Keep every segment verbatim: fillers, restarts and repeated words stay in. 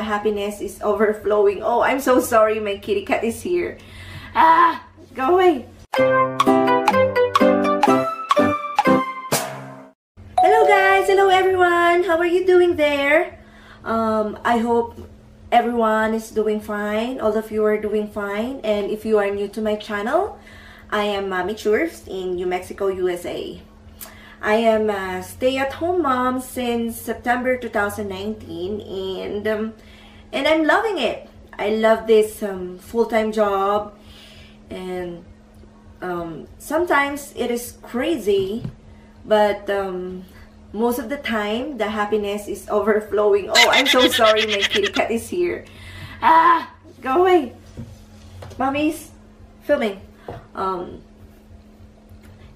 The happiness is overflowing. Oh, I'm so sorry. My kitty cat is here. Ah, go away. Hello guys. Hello everyone. How are you doing there? Um, I hope everyone is doing fine. All of you are doing fine. And if you are new to my channel, I am Mommy Churvs in New Mexico, U S A. I am a stay-at-home mom since September two thousand nineteen, and um, and I'm loving it. I love this um, full-time job, and um, sometimes it is crazy, but um, most of the time the happiness is overflowing. Oh, I'm so sorry, my kitty cat is here. Ah, go away. Mommy's filming. Um,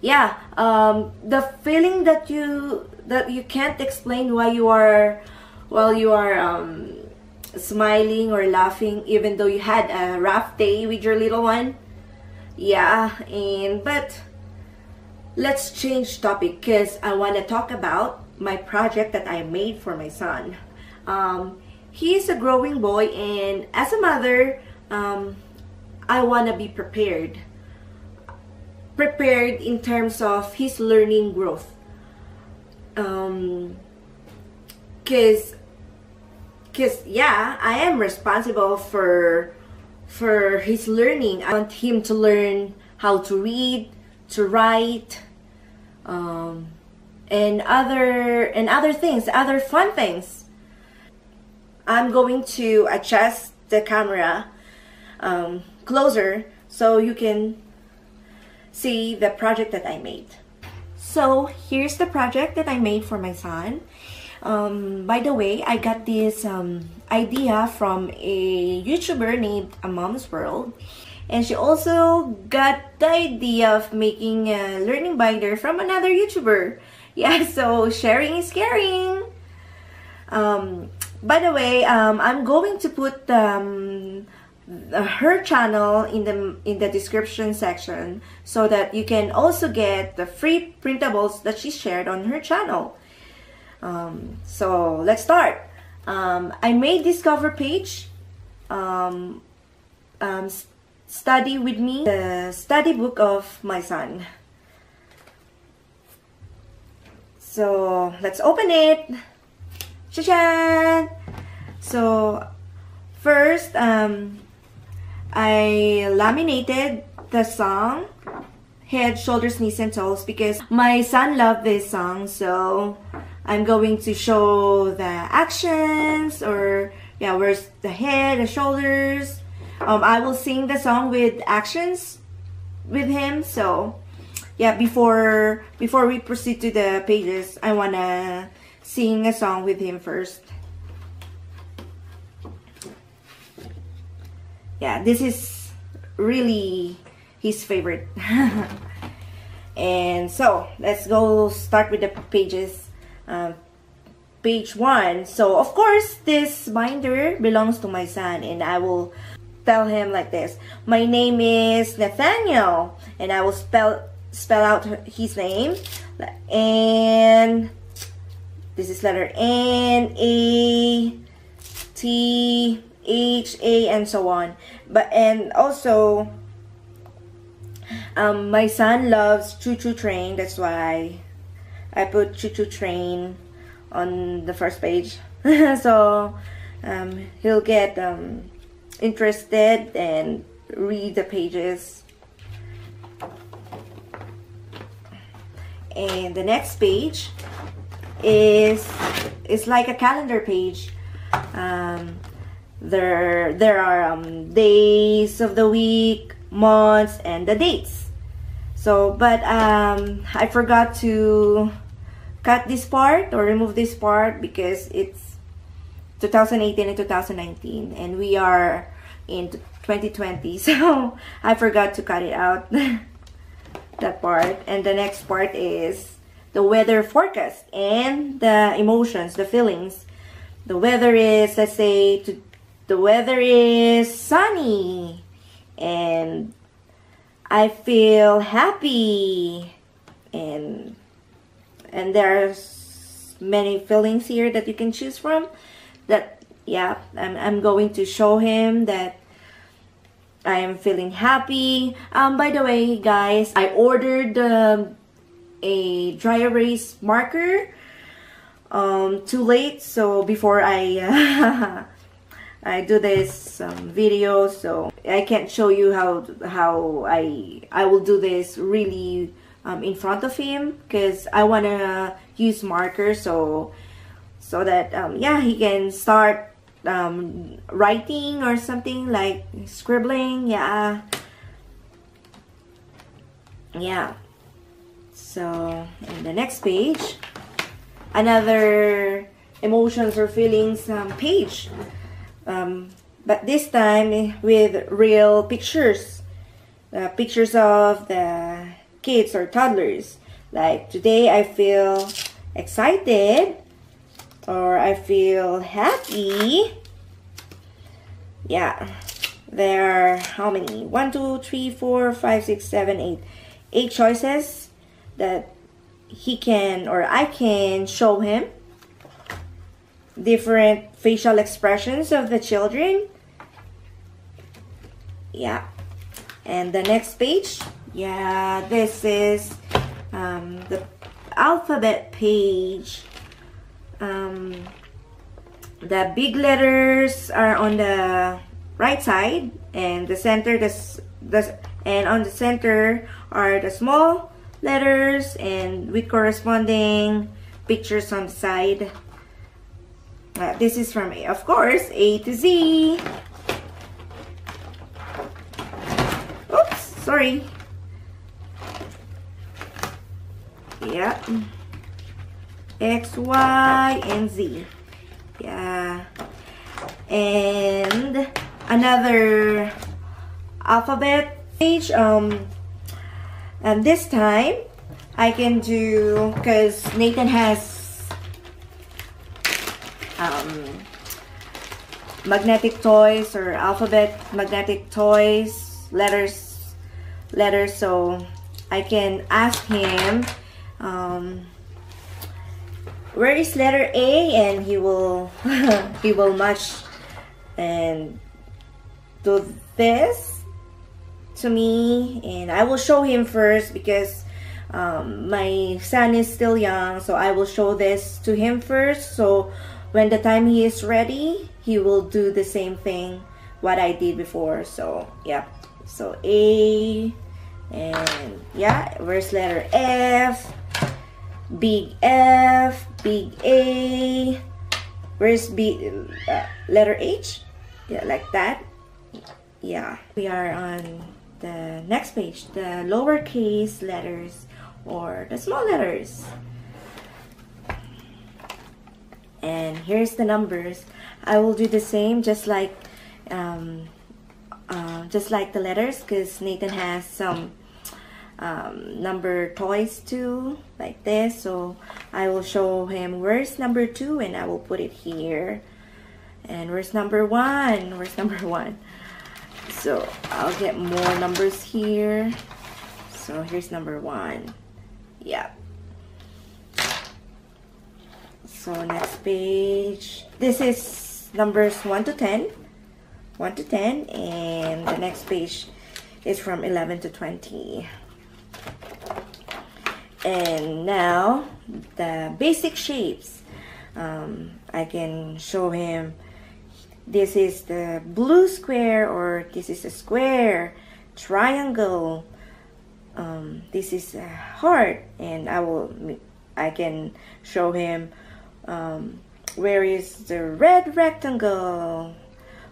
Yeah, um, the feeling that you that you can't explain why you are, well, you are um, smiling or laughing even though you had a rough day with your little one. Yeah, and but let's change topic because I want to talk about my project that I made for my son. Um, he is a growing boy, and as a mother, um, I want to be prepared. Prepared in terms of his learning growth, um because because yeah, I am responsible for for his learning. I want him to learn how to read, to write, um and other and other things, other fun things. I'm going to adjust the camera um closer so you can see the project that I made. So here's the project that I made for my son. Um, by the way, I got this um, idea from a YouTuber named A Mom's World, and she also got the idea of making a learning binder from another YouTuber. Yeah, so sharing is caring. Um, by the way, um, I'm going to put um, her channel in the in the description section so that you can also get the free printables that she shared on her channel. Um, so let's start. um, I made this cover page, um, um, study with me, the study book of my son. So let's open it. Cha-chan! So first, um, I laminated the song Head, Shoulders, Knees and Toes because my son loved this song, so I'm going to show the actions, or yeah, where's the head, the shoulders. um, I will sing the song with actions with him. So yeah, before before we proceed to the pages, I wanna sing a song with him first. Yeah, this is really his favorite. And so let's go start with the pages. Um, page one. So of course this binder belongs to my son, and I will tell him like this: my name is Nathaniel, and I will spell spell out his name. And this is letter N, A, T, H, A, and so on. But and also um, my son loves Choo Choo Train. That's why I put Choo Choo Train on the first page. So um, he'll get um, interested and read the pages. And the next page is it's like a calendar page. um, There, there are um, days of the week, months, and the dates. So, but um, I forgot to cut this part or remove this part because it's two thousand eighteen and two thousand nineteen, and we are in twenty twenty. So I forgot to cut it out, that part. And the next part is the weather forecast and the emotions, the feelings. The weather is, let's say, to the weather is sunny, and I feel happy, and and there's many feelings here that you can choose from. That yeah, I'm, I'm going to show him that I am feeling happy. Um, by the way, guys, I ordered um, a dry erase marker. Um, too late, so before I uh, I do this um, video, so I can't show you how how I I will do this really um, in front of him, because I wanna use marker so so that um, yeah, he can start. Um, writing or something, like scribbling, yeah, yeah. So in the next page, another emotions or feelings um, page, um, but this time with real pictures, uh, pictures of the kids or toddlers. Like today, I feel excited. Or I feel happy. Yeah, there are how many? One, two, three, four, five, six, seven, eight. Eight choices that he can or I can show him. Different facial expressions of the children. Yeah, and the next page. Yeah, this is um, the alphabet page. Um, the big letters are on the right side, and the center, this, this, and on the center are the small letters, and with corresponding pictures on the side. Uh, this is from, of course, A to Z. Oops, sorry. Yeah. X, Y, and Z. Yeah. And another alphabet page. Um, and this time I can do, because Nathan has um, magnetic toys or alphabet magnetic toys, letters, letters. So I can ask him, um, where is letter A, and he will he will match and do this to me, and I will show him first, because um, my son is still young, so I will show this to him first, so when the time he is ready, he will do the same thing what I did before. So yeah, so A, and yeah, where's letter F? Big F, big A, where's B, uh, letter H? Yeah, like that. Yeah, we are on the next page, the lowercase letters or the small letters. And here's the numbers. I will do the same, just like um, uh, just like the letters, because Nathan has some Um, number toys too, like this. So I will show him where's number two, and I will put it here. And where's number one? Where's number one? So I'll get more numbers here. So here's number one. Yeah. So next page. This is numbers one to ten. One to ten, and the next page is from eleven to twenty. And now the basic shapes, um, I can show him this is the blue square, or this is a square, triangle, um, this is a heart, and I will I can show him um, where is the red rectangle,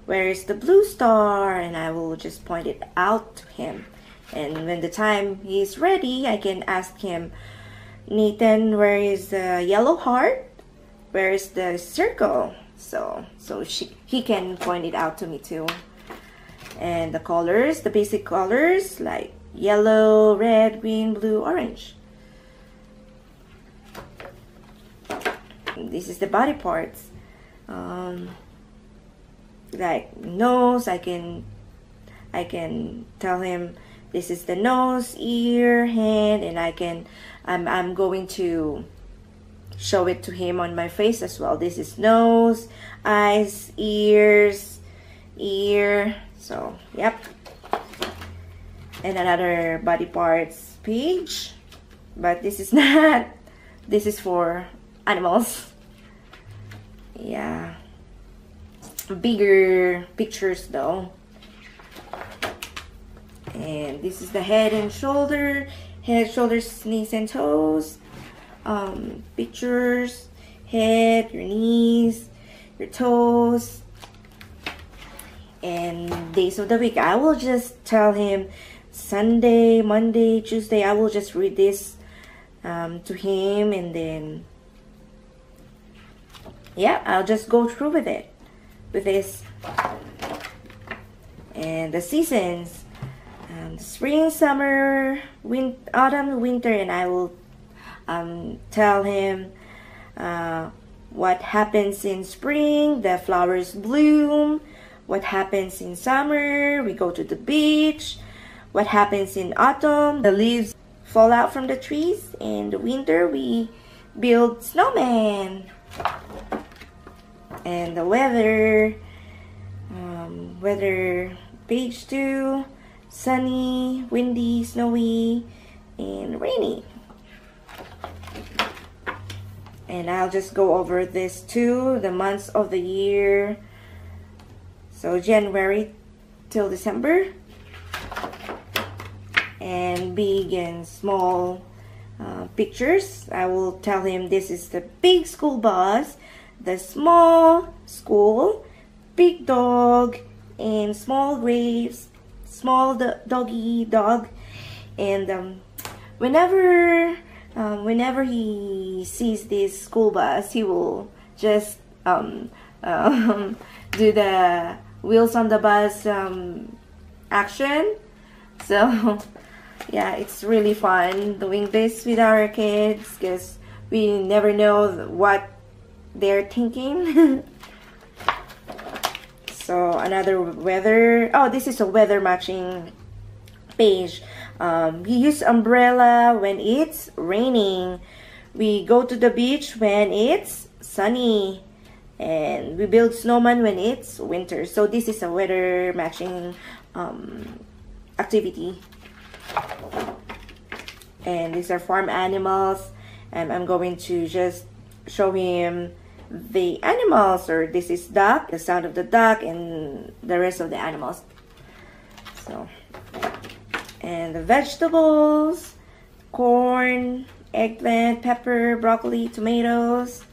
where is the blue star, and I will just point it out to him. And when the time he's ready, I can ask him, Nathan, where is the yellow heart? Where is the circle? So so she, he can point it out to me too. And the colors, the basic colors, like yellow, red, green, blue, orange. This is the body parts. Um, like nose, I can, I can tell him, this is the nose, ear, hand, and I can, I'm, I'm going to show it to him on my face as well. This is nose, eyes, ears, ear. So, yep. And another body parts page. But this is not. This is for animals. Yeah. Bigger pictures though. And this is the head and shoulder. Head, shoulders, knees, and toes. Um, pictures. Head, your knees, your toes. And days of the week. I will just tell him Sunday, Monday, Tuesday. I will just read this um, to him, and then yeah, I'll just go through with it, with this. And the seasons. Um, spring, summer, win autumn, winter, and I will um, tell him uh, what happens in spring, the flowers bloom, what happens in summer, we go to the beach, what happens in autumn, the leaves fall out from the trees, and winter, we build snowmen, and the weather, um, weather page two. Sunny, windy, snowy, and rainy. And I'll just go over this too, the months of the year. So January till December. And big and small uh, pictures. I will tell him this is the big school bus, the small school, big dog, and small graves. Small do doggy dog, and um, whenever um, whenever he sees this school bus, he will just um, um, do the wheels on the bus um, action. So yeah, it's really fun doing this with our kids because we never know what they're thinking. So another weather. Oh, this is a weather matching page. Um, we use umbrella when it's raining. We go to the beach when it's sunny, and we build snowman when it's winter. So this is a weather matching um, activity. And these are farm animals, and I'm going to just show him the animals, or this is duck, the sound of the duck, and the rest of the animals. So, and the vegetables, corn, eggplant, pepper, broccoli, tomatoes,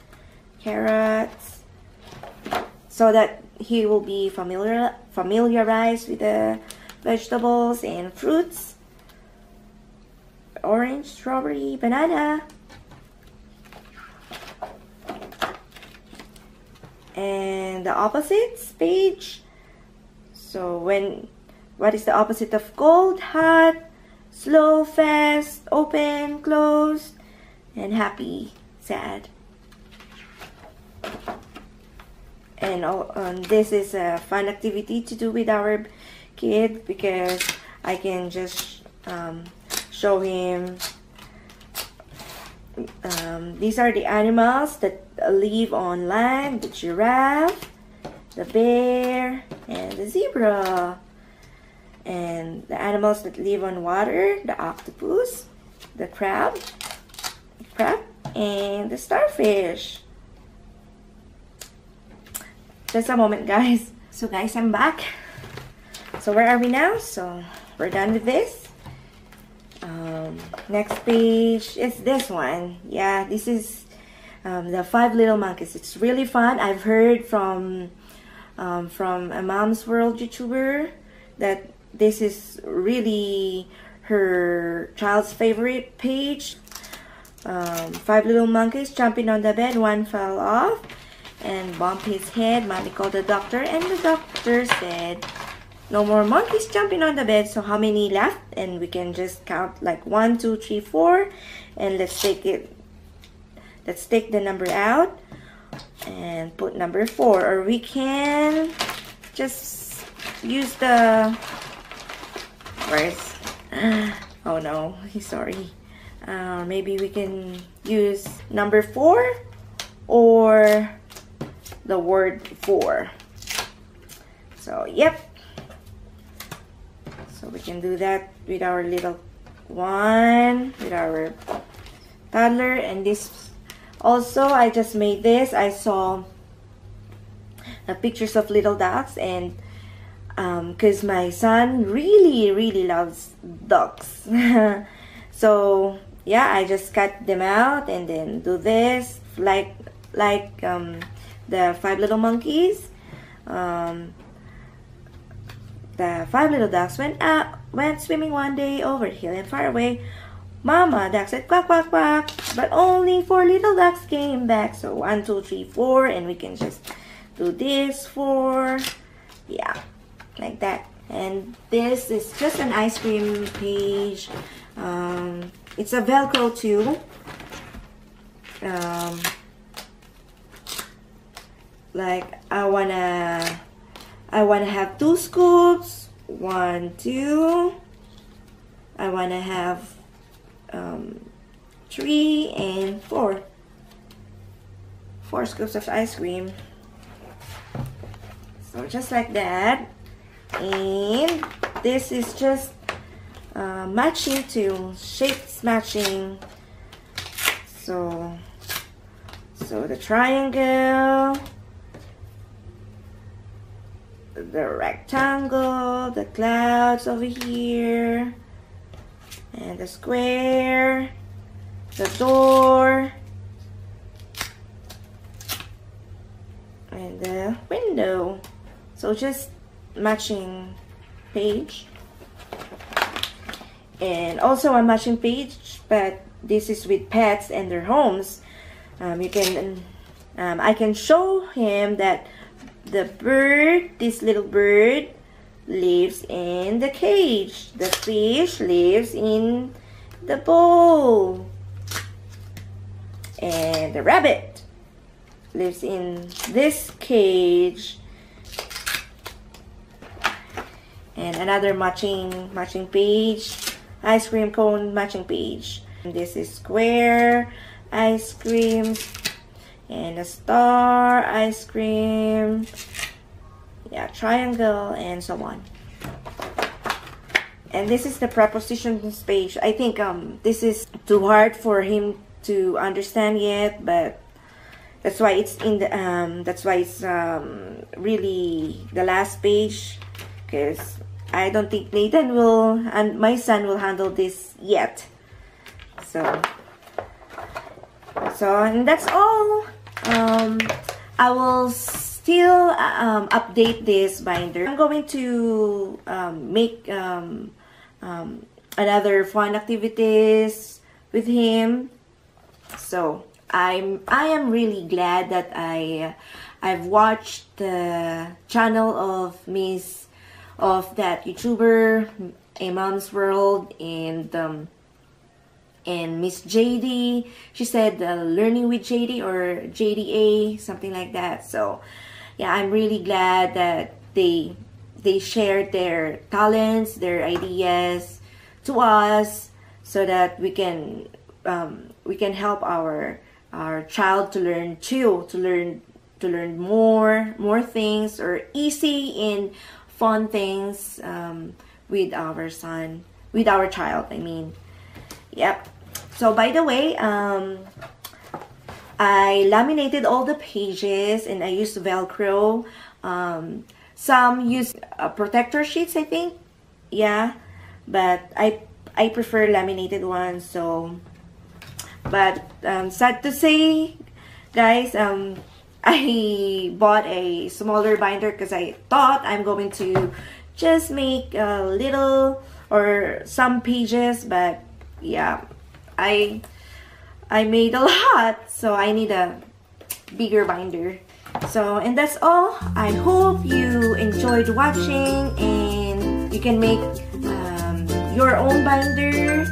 carrots, so that he will be familiar familiarized with the vegetables and fruits. Orange, strawberry, banana. And the opposites page. So when, what is the opposite of cold? Hot, slow, fast, open, closed, and happy, sad. And all, um, this is a fun activity to do with our kid because I can just um, show him. Um, these are the animals that live on land, the giraffe, the bear, and the zebra. And the animals that live on water, the octopus, the crab, the crab, and the starfish. Just a moment, guys. So guys, I'm back. So where are we now? So we're done with this. Um, next page is this one. Yeah, this is um, the Five Little Monkeys. It's really fun. I've heard from um, from a Mom's World YouTuber that this is really her child's favorite page. Um, Five Little Monkeys jumping on the bed. One fell off and bumped his head. Mommy called the doctor, and the doctor said, no more monkeys jumping on the bed. So how many left? And we can just count like one, two, three, four, and let's take it. Let's take the number out and put number four. Or we can just use the. Where's? Oh no, he's sorry. Uh, maybe we can use number four or the word for. So, yep. So we can do that with our little one, with our toddler. And this also, I just made this. I saw uh, pictures of little ducks, and because um, my son really, really loves ducks. So yeah, I just cut them out and then do this, like like um, the Five Little Monkeys. Um, the five little ducks went up, went swimming one day over hill and far away. Mama duck said quack quack quack, but only four little ducks came back. So one, two, three, four, and we can just do this four, yeah, like that. And this is just an ice cream page. Um, it's a Velcro too. Um, like I wanna, I wanna have two scoops. One, two. I wanna have um, three and four. Four scoops of ice cream. So just like that. And this is just uh, matching to shapes matching. So, so the triangle, the rectangle, the clouds over here, and the square, the door, and the window. So just matching page. And also a matching page, but this is with pets and their homes. Um, you can, um, I can show him that the bird, this little bird, lives in the cage. The fish lives in the bowl. And the rabbit lives in this cage. And another matching matching page, ice cream cone matching page. And this is square ice cream. And a star, ice cream, yeah, triangle, and so on. And this is the prepositions page. I think um, this is too hard for him to understand yet, but that's why it's in the um, that's why it's um, really the last page, because I don't think Nathan will and my son will handle this yet. So, so and that's all. Um, I will still um, update this binder. I'm going to um, make um, um, another fun activities with him. So I'm I am really glad that I I've watched the channel of Miss of that YouTuber, A Mom's World, and um, and Miss J D. She said uh, learning with J D or J D A, something like that. So yeah, I'm really glad that they they shared their talents, their ideas to us, so that we can um, we can help our our child to learn too, to learn to learn more more things, or easy and fun things um, with our son, with our child, I mean. Yep. So by the way, um, I laminated all the pages and I used Velcro. Um, some use uh, protector sheets, I think. Yeah, but I I prefer laminated ones. So, but um, sad to say, guys, um, I bought a smaller binder because I thought I'm going to just make a little or some pages, but yeah, I I made a lot, so I need a bigger binder. So, and that's all. I hope you enjoyed watching, and you can make um, your own binder,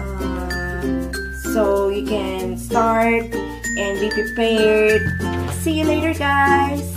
um, so you can start and be prepared. See you later, guys.